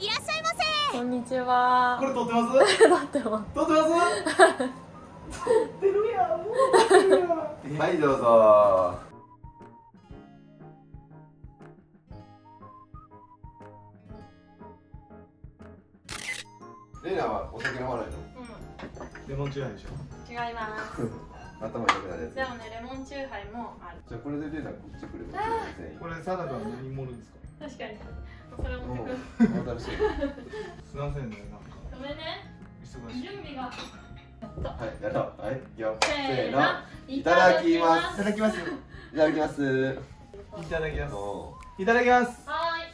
いらっしゃいませ。こんにちは。これ撮ってます？撮ってます。撮ってるやん。はい、どうぞ。レイナはお酒飲まないの？うん。レモンチューハイでしょ？違います。頭痛くなるやつ。でもね、レモンチューハイもある。じゃあこれでレイナこっちくれば。これサダが何盛るんですか？確かに。それ持ってくる。新しい。すみませんね、なんか。ごめんね。忙しい。準備が。はい、やった。はい、よ。せーの。いただきます。いただきます。はい。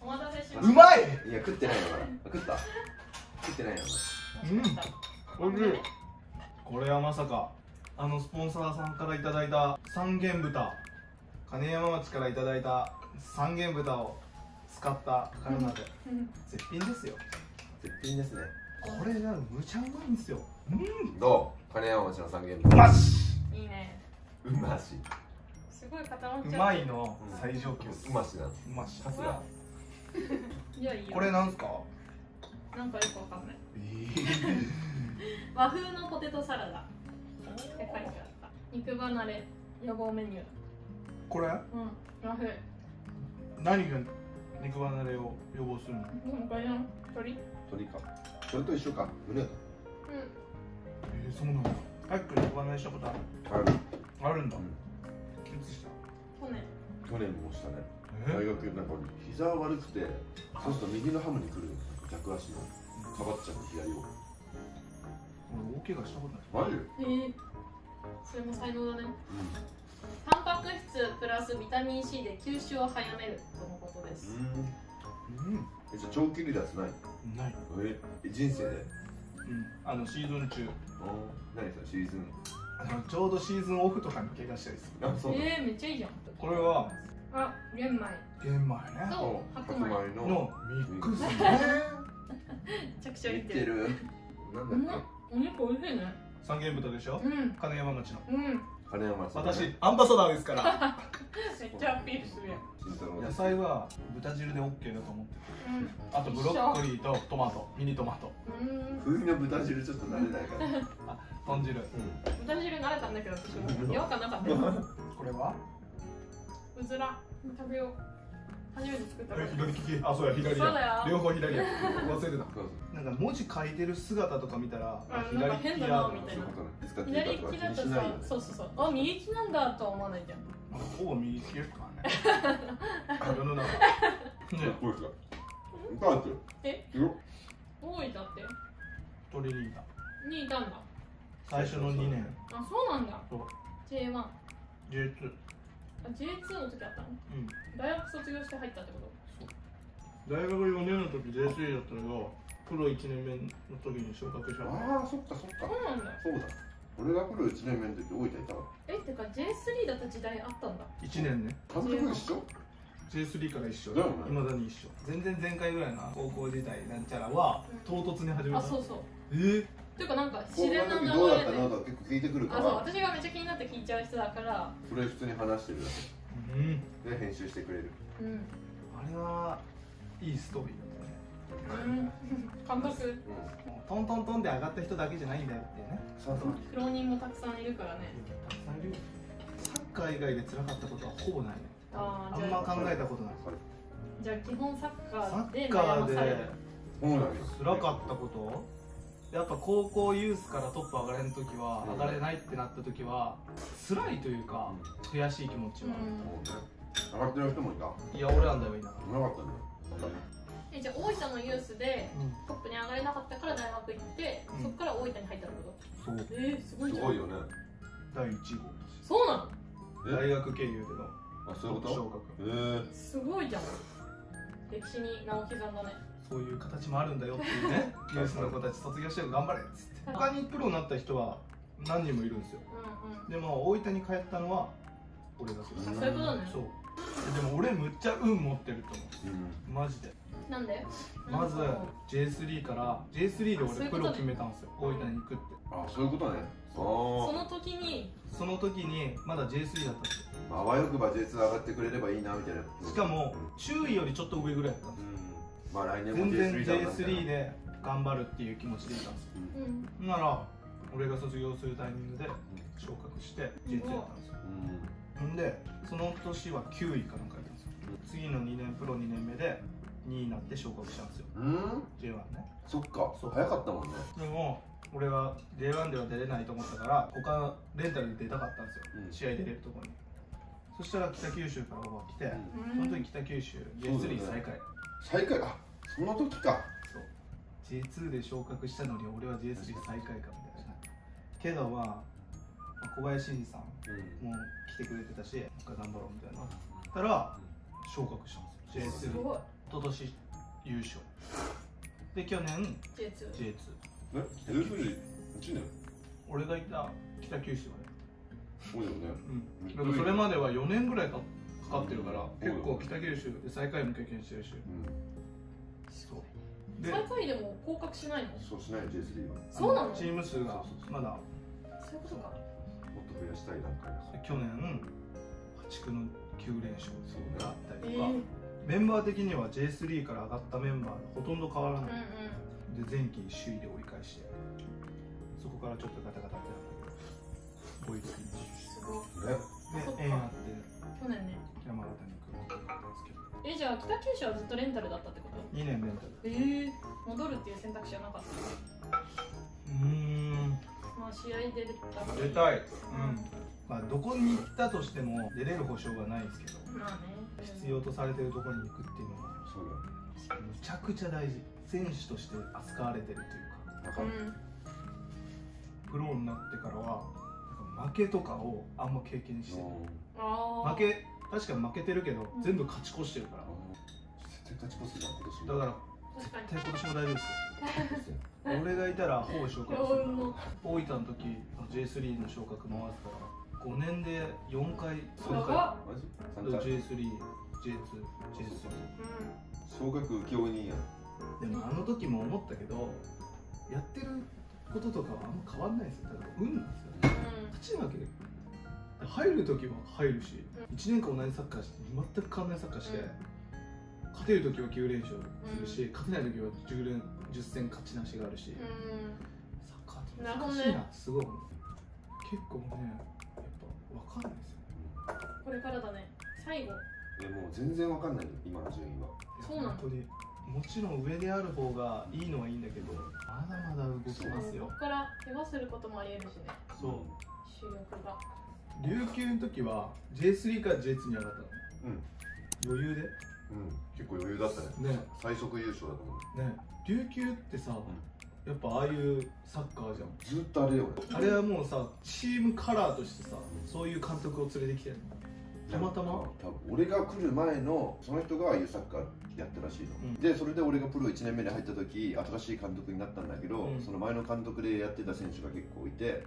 お待たせしました。うまい。いや、食ってないのかな。食ってないの。うん。おいしい。これはまさか。スポンサーさんからいただいた三元豚。金山町からいただいた三元豚を使ったカルナで、絶品ですよ。絶品ですね。これじゃむちゃうまいんですよ。うん。どう？金山町の三元豚。うまし。いいね。うまし。すごい固まっちゃう。うまいの最上級。うましなんです。うまし。さすが。いやいや。これなんですか？なんかよくわかんない。和風のポテトサラダ。って書いてあった。肉離れ予防メニュー。これ？うん。和風。何が肉離れを予防するの？鶏か。それと一緒か。胸か。うん。そうなの。早く肉離れしたことある？あるんだ。いつした？去年もしたね。大学なんか膝悪くて、そうすると右のハムに来る逆足のかばっちゃう左を。俺大怪我したことない。マジ？それも才能だね。タンパク質プラスビタミン C で吸収を早めるとのことです。じゃあ長期離脱ない？ない。人生で？シーズン中。何それシーズン？ちょうどシーズンオフとかに怪我したりする。めっちゃいいじゃん。これは玄米。玄米ね。と白米のミックスね。めちゃくちゃいってる。お肉おいしいね。三元豚でしょ？金山町の。私アンバサダーですから。めっちゃアピールするやん。野菜は豚汁でオッケーだと思ってる。あとブロッコリーとトマト、ミニトマト。風味の豚汁ちょっと慣れないから。あ、豚汁。豚汁慣れたんだけど私も違和感なかった。これは？うずら食べよう。初めて作った。左利き。あ、そうや左や。両方左や。忘れてた。なんか文字書いてる姿とか見たら左利きだみたいな。左利きだとさ、そう。あ、右利きなんだとは思わないじゃん。ほぼ右利きですからね。世の中。これだ。だって。多いだって。鳥にいた。にいたんだ。最初の2年。あ、そうなんだ。J1。J2。J2 の時あったの？大学卒業して入ったってこと？大学4年の時 J3 だったのがプロ1年目の時に昇格したの。ああ、そっか。そうなんだ。そうだ。俺がプロ1年目の時大分いたわ。ってか J3 だった時代あったんだ。1年ね。監督一緒？ J3 から一緒。いまだに一緒。全然前回ぐらいの高校時代なんちゃらは唐突に始めた。あ、そう。っていうかなんか自然な流れでどうだったのとか結構聞いてくるから、私がめっちゃ気になって聞いちゃう人だから、それ普通に話してるだけで編集してくれる。あれはいいストーリーだったね。感覚トントントンで上がった人だけじゃないんだよってね。苦労人もたくさんいるからね。たくさんいる。サッカー以外で辛かったことはほぼないね。あんま考えたことない。じゃあ基本サッカーで悩まされる。辛かったこと、やっぱ高校ユースからトップ上がれん時は、上がれないってなった時は辛いというか悔しい気持ちはある。上がってる人もいた。いや、俺なんだよ、いなかったね。じゃあ大分のユースでトップに上がれなかったから大学行って、そっから大分に入ったのこと。そう。すごいじゃん。すごいよね。第1号。そうなの？大学経由でのトップ昇格。すごいじゃん。歴史に名を刻んだね。そういう形もあるんだよっていうね。ユースの子たち卒業して頑張れっつって。他にプロになった人は何人もいるんですよ。でも大分に帰ったのは俺だけです。そういうことね。そう。でも俺むっちゃ運持ってると思う。マジで。なんで？まず J3 から J3 で俺プロ決めたんですよ。大分に行くって。あ、そういうことね。その時にまだ J3 だったんですよ。あわよくば J2 上がってくれればいいなみたいな。しかも周囲よりちょっと上ぐらいだったんですよ。まあ来年も J3 だったんだよな。全然 J3 で頑張るっていう気持ちでいたんです。うん、なら俺が卒業するタイミングで昇格して J2 だったんですよ。うんでその年は9位かなんかやったんですよ。次の2年プロ2年目で2位になって昇格したんですよ。J1 ね。そっか。早かったもんね。でも俺は J1 では出れないと思ったから他レンタルで出たかったんですよ。試合出れるところに。そしたら北九州からオファー来て、その時北九州 J3 最下位。最下位か。その時か。そう。J2 で昇格したのに俺は J3 最下位かみたいな。けどまあ小林慎二さんも来てくれてたし、もう一回頑張ろうみたいな。たら昇格したんですよ。J3。一昨年優勝。で去年 J2。ね ？J3 1年。俺がいた北九州はね。そうだよね。うん。でもそれまでは4年ぐらいかかってるから、結構北九州で最下位も経験してるし。そう。最下位でも降格しないの？そうしない J3 は。そうなの？チーム数がまだ。そういうことか。もっと増やしたい段階です。去年8区の9連勝があったりとか、メンバー的には J3 から上がったメンバーがほとんど変わらない。で前期首位で折り返して、そこからちょっとガタガタって。ボイスにすごい。で、縁あって去年ね山形に行くんですけど。じゃあ北九州はずっとレンタルだったってこと？2年レンタル。戻るっていう選択肢はなかった。まあ試合出た出たい。まあどこに行ったとしても出れる保証はないですけど、まあね、必要とされてるところに行くっていうのはそうだね、むちゃくちゃ大事。選手として扱われてるというか、だからプロになってからは負けとかをあんま経験してない。負け確かに負けてるけど、全部勝ち越してるから。絶対勝ち越すじゃん今年。だから絶対今年も大丈夫ですよ。俺がいたらほぼ昇格する。大分の時 J3 の昇格回すから5年で4回3回 J3、J2、J3 昇格請負人や。でもあの時も思ったけど、やってることとかはあんま変わんないですよ。だから運なんですよ。勝ち負けで入る時は入るし、1年間同じサッカーして全く変わらないサッカーして、勝てる時は9連勝するし、勝てない時は10戦勝ちなしがあるし、サッカーって難しいなってすごい思う。結構ねやっぱ分かんないですよね。これからだね。最後いやもう全然分かんないよ今の順位は。そうなの？本当にもちろん上である方がいいのはいいんだけど、まだまだ動きますよ。ここから怪我することもありえるしね。そう。主力が。琉球の時は J3 から J2 に上がったの。うん。余裕で。うん。結構余裕だったね。ね。最速優勝だと思う。ね。琉球ってさ、やっぱああいうサッカーじゃん。ずっとあれよ。あれはもうさ、チームカラーとしてさ、そういう監督を連れてきてるの。たまたま多分俺が来る前のその人がああいうサッカーやったらしいの、でそれで俺がプロ1年目に入った時新しい監督になったんだけど、その前の監督でやってた選手が結構いて、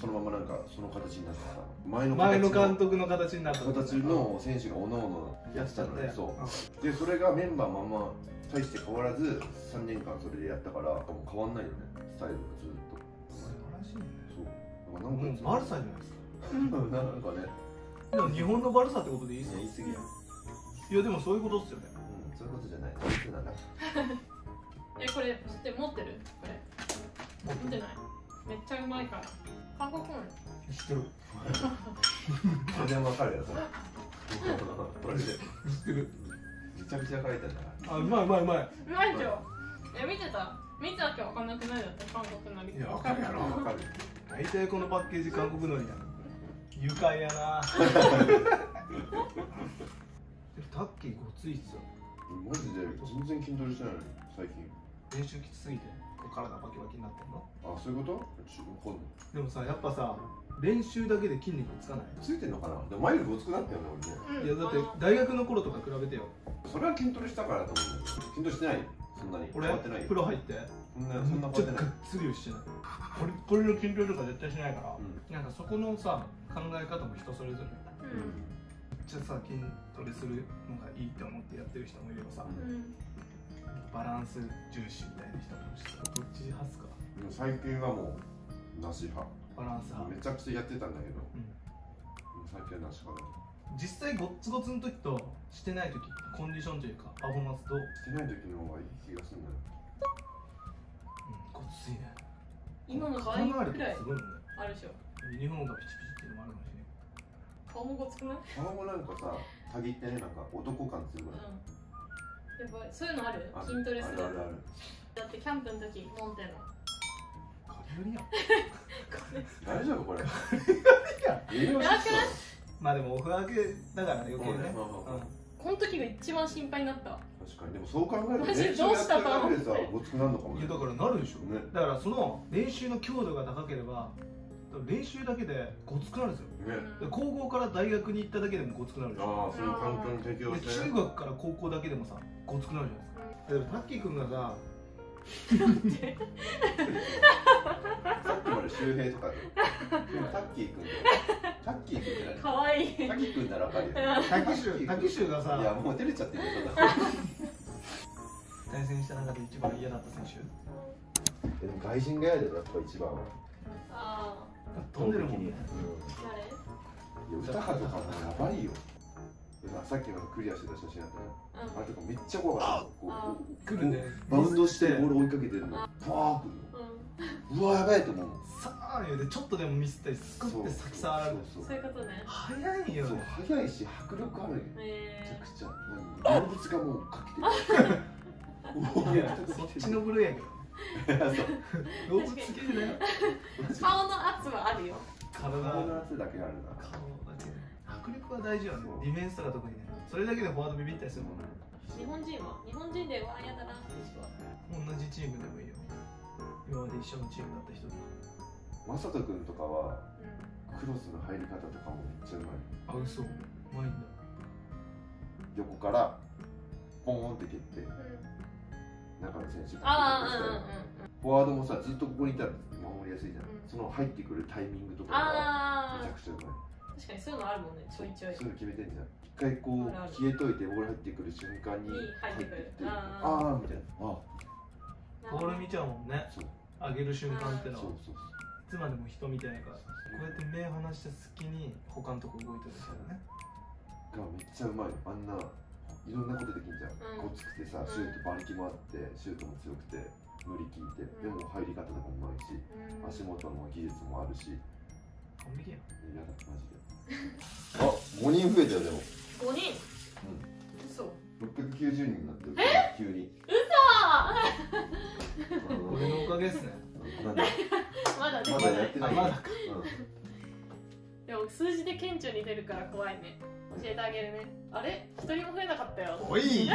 そのままなんかその形になってた。前の監督の形になった形の選手がおのおのやってたのね。そうでそれがメンバーまんま大して変わらず3年間それでやったから、もう変わんないよねスタイルがずっと。素晴らしいね。そうなんかもうバルサじゃないですか。なんかねでも日本のバルサってことでいいっすね。言い過ぎや。いやでもそういうことっすよね。そういうことじゃない。えこれ知って持ってる？これ持ってない。めっちゃうまいから。韓国の。知ってる。全然わかるやつ。これで知ってる。めちゃめちゃ書いてたから。あうまいうまいうまい。うまいじゃん。え見てた？見たけわかんなくないだって韓国の。いやわかるやろわかる。大体このパッケージ韓国のや。愉快やな。タッキーごついっすよ。マジで全然筋トレしてないのに最近。練習きつすぎて体バキバキになってんの。あ、そういうこと？でもさ、やっぱさ、練習だけで筋肉つかない。ついてんのかな。でも前よりごつくなったよね俺ね。いやだって大学の頃とか比べてよ。それは筋トレしたからと思う。筋トレしてない。そんなに。俺プロ入って。そんなことない。ちょっとつりをしてない。俺これの筋トレとか絶対しないから。なんかそこのさ。考え方も人それぞれ。じゃあさ筋トレするのがいいと思ってやってる人もいればさ、バランス重視みたいな人もいるし、どっち派っすか？最近はもうなし派。バランス派。めちゃくちゃやってたんだけど、最近はなし派だ。実際ゴッツゴツの時としてない時、コンディションというかパフォーマンスとしてない時の方がいい気がするんだよ。うん、こっちいね。今の可愛いくらいあるでしょ。ユニフォームがピチピチっていうのもあるかもしれない。顔もごつくない？顔もなんかさ、たぎってね、なんか男感強くない？うん、やっぱりそういうのある？筋トレする。あるある。だってキャンプの時モンテの。これよりやん。大丈夫これ。栄養失調。まあでもオフ明けだから余計ね。この時が一番心配になった。確かに、でもそう考えると練習やってるだけでさ、ごつくなるのかもね。いやだからなるでしょうね。だからその練習の強度が高ければ。練習だけでごつくなるんですよ。高校から大学に行っただけでもごつくなるでしょ。中学から高校だけでもさごつくなるじゃないですか。でもタッキー君がささっきまで周平とかでもタッキー君って何？かわいい。タッキー君ならわかるよ。タキシュがさ、いやもう照れちゃってるよ。対戦した中で一番嫌だった選手？でも外人が嫌だよ、やっぱ一番は。ああ。飛んでるもんね。誰？歌はとかもやばいよ。さっきのクリアしてた写真だったね。あれとかめっちゃ怖かった。来るね。バウンドしてボール追いかけてるの。パーくる。うわやばいと思う。さあよでちょっとでもミスったりすくって先触られる。そういうことね。速いよ。速いし迫力あるよ。めちゃくちゃ。動物がもうかけてる。いやそっちのブルーやけど。動物系だよ。顔の圧はあるよ。体の圧だけあるな。顔だけ。迫力は大事よね。ディフェンスとか特にね。それだけでフォワードビビったりするもんね。日本人では嫌だなって人は。同じチームでもいいよ。今まで一緒のチームだった人と。まさと君とかはクロスの入り方とかもめっちゃうまい。あ、嘘。うまいんだ。横からポンって蹴って。中の選手がフォワードもさずっとここにいたら守りやすいじゃん。その入ってくるタイミングとかがめちゃくちゃうまい。確かにそういうのあるもんね。ちょいちょいそういうの決めてんじゃん。一回こう消えといてボール入ってくる瞬間に入ってくる。ああみたいな。ボール見ちゃうもんね。上げる瞬間ってのは。いつまでも人みたいなからこうやって目離した隙に他のとこ動いてるみたいなね。がめっちゃうまい。あんないろんなことできんじゃん。こつくてさ、シュート馬力もあって、シュートも強くて、無理効いて、でも入り方とかもうまいし、足元の技術もあるし。完璧やん。いやだ、マジで。あ、5人増えたよ、でも。5人。うん。嘘。690人になってる。え？急に。嘘。俺のおかげっすね。まだできない。まだやってない。まだか。でも数字で顕著に出るから怖いね。教えてあげるね。あれ一人も増えなかったよ。おい